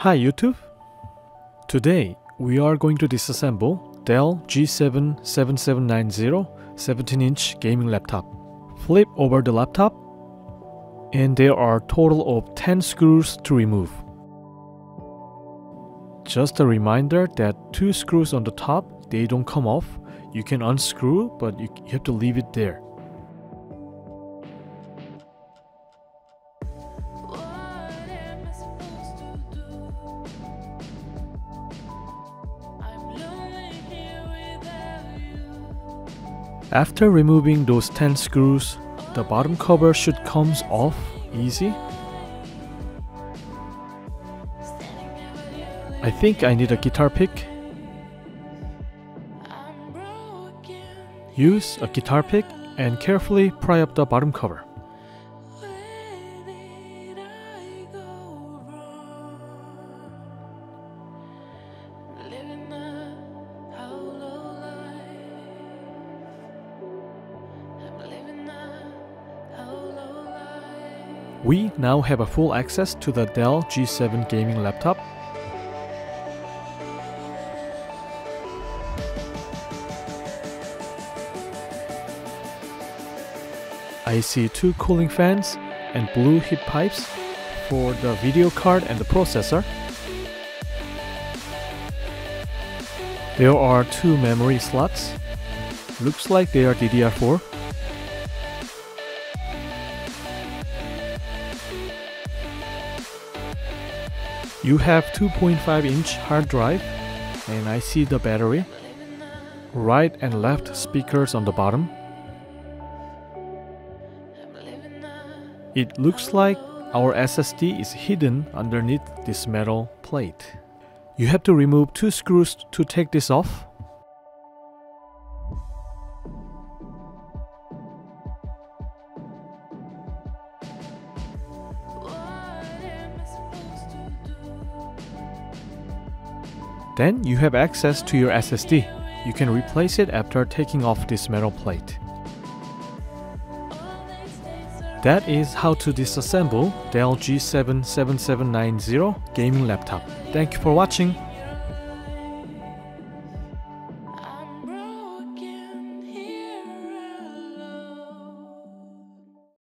Hi YouTube! Today we are going to disassemble Dell G7 7790 17-inch gaming laptop. Flip over the laptop and there are a total of 10 screws to remove. Just a reminder that 2 screws on the top, they don't come off. You can unscrew, but you have to leave it there. After removing those 10 screws, the bottom cover should come off easy. I think I need a guitar pick. Use a guitar pick and carefully pry up the bottom cover. We now have a full access to the Dell G7 gaming laptop. I see 2 cooling fans and blue heat pipes for the video card and the processor. There are 2 memory slots. Looks like they are DDR4. You have 2.5-inch hard drive, and I see the battery, right and left speakers on the bottom. It looks like our SSD is hidden underneath this metal plate. You have to remove 2 screws to take this off. Then you have access to your SSD. You can replace it after taking off this metal plate. That is how to disassemble Dell G7 7790 gaming laptop. Thank you for watching.